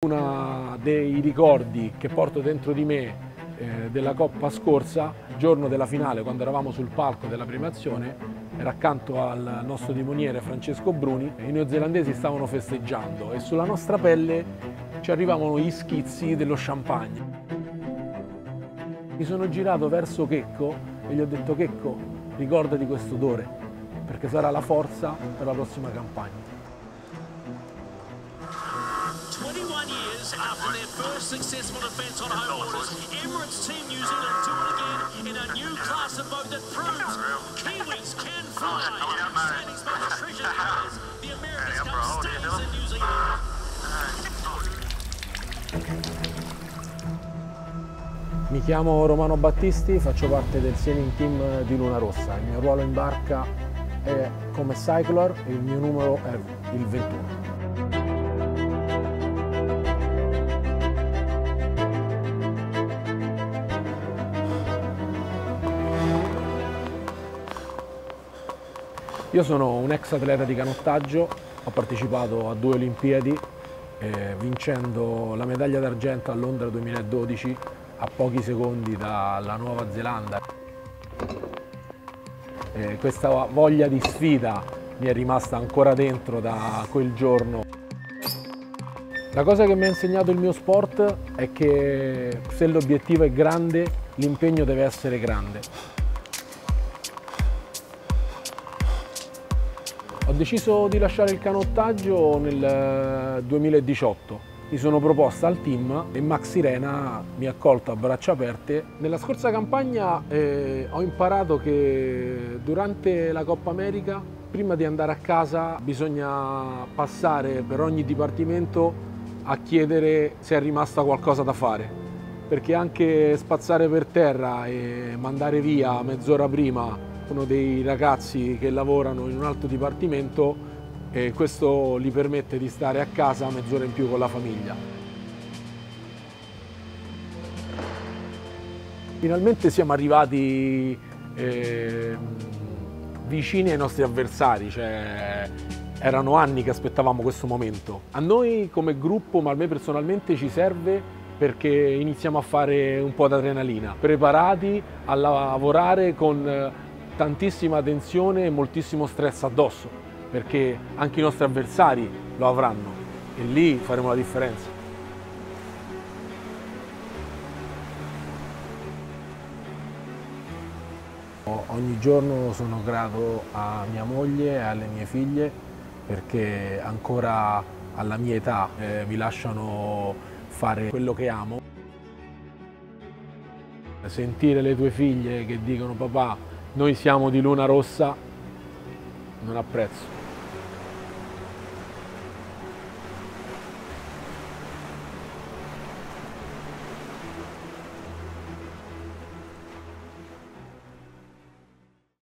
Uno dei ricordi che porto dentro di me della Coppa scorsa, il giorno della finale, quando eravamo sul palco della premiazione, era accanto al nostro timoniere Francesco Bruni. I neozelandesi stavano festeggiando e sulla nostra pelle ci arrivavano gli schizzi dello champagne. Mi sono girato verso Checco e gli ho detto: "Checco, ricordati questo odore, perché sarà la forza per la prossima campagna." After their first successful defence on home waters, Emirates Team New Zealand do it again in a new class of boat that proves Kiwis can fly. Standing's by the treasure hunters, the America's Cup stays in New Zealand. Mi chiamo Romano Battisti, faccio parte del sailing team di Luna Rossa. Il mio ruolo in barca è come cycler e il mio numero è il 21. Io sono un ex atleta di canottaggio, ho partecipato a 2 Olimpiadi, vincendo la medaglia d'argento a Londra 2012 a pochi secondi dalla Nuova Zelanda. Questa voglia di sfida mi è rimasta ancora dentro da quel giorno. La cosa che mi ha insegnato il mio sport è che se l'obiettivo è grande, l'impegno deve essere grande. Ho deciso di lasciare il canottaggio nel 2018, mi sono proposta al team e Max Sirena mi ha accolto a braccia aperte. Nella scorsa campagna ho imparato che durante la Coppa America, prima di andare a casa, bisogna passare per ogni dipartimento a chiedere se è rimasto qualcosa da fare, perché anche spazzare per terra e mandare via mezz'ora prima uno dei ragazzi che lavorano in un altro dipartimento, e questo gli permette di stare a casa mezz'ora in più con la famiglia. Finalmente siamo arrivati vicini ai nostri avversari, cioè erano anni che aspettavamo questo momento. A noi come gruppo, ma a me personalmente, ci serve perché iniziamo a fare un po' d'adrenalina, preparati a lavorare con tantissima tensione e moltissimo stress addosso, perché anche i nostri avversari lo avranno e lì faremo la differenza. Ogni giorno sono grato a mia moglie e alle mie figlie, perché ancora alla mia età mi lasciano fare quello che amo. Sentire le tue figlie che dicono: "Papà, noi siamo di Luna Rossa", non ha prezzo.